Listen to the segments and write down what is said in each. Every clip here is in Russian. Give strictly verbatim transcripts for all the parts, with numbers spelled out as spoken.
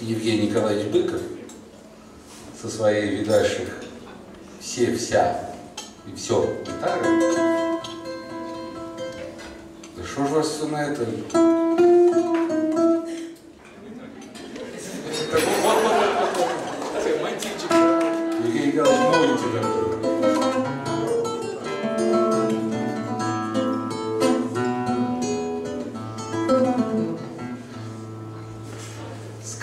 Евгений Николаевич Быков со своей видавших все-вся и все гитарой. Да что же вас все на это? Евгений Николаевич, молим тебя.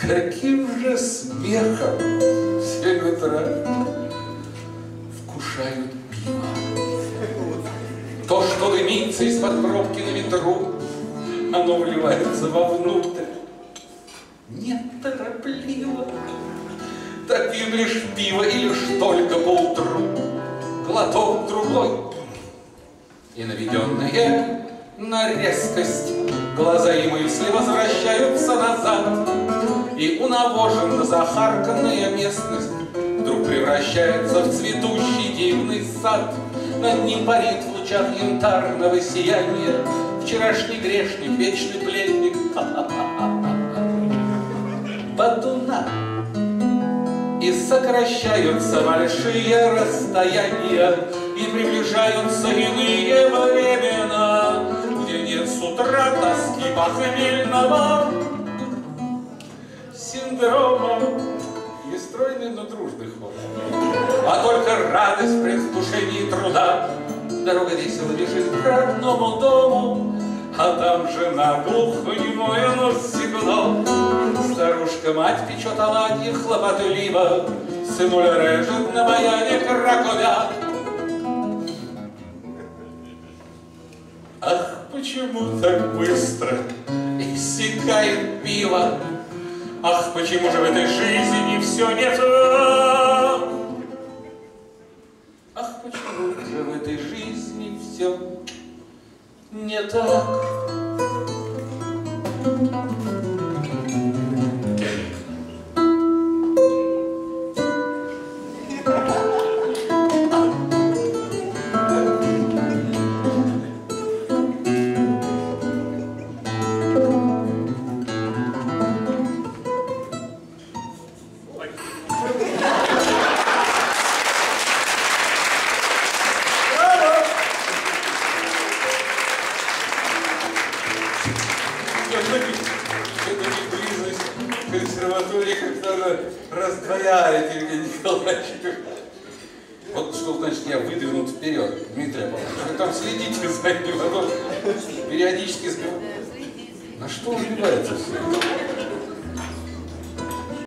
Каким же смехом в семь утра вкушают пиво. То, что дымится из-под пробки на ветру, оно вливается вовнутрь неторопливо. Так пьют лишь пиво и лишь только поутру. Глоток другой и наведенные на резкость глаза и мысли возвращаются назад. И унавоженно захарканная местность вдруг превращается в цветущий дивный сад. Над ним парит в лучах янтарного сияния вчерашний грешник, вечный пленник Батуна. И сокращаются большие расстояния, и приближаются иные времена, где нет с утра тоски похмельного синдрома, нестройный, но дружный ход, а только радость в предвкушении труда. Дорога весело бежит к родному дому, а там жена глухонемое, но всегда. Старушка-мать печет оладьи хлопотливо, сынуля режет на баяне краковя. Ах, почему так быстро иссякает пиво? Ах, почему же в этой жизни все нет? Ах, почему же в этой жизни все не так? Консерватории как-то она раздвояет, Евгений Николаевич. Вот что значит я выдвинут вперед, Дмитрий Абонтович. Вы там следите за ним, а то периодически... На что убивается все это?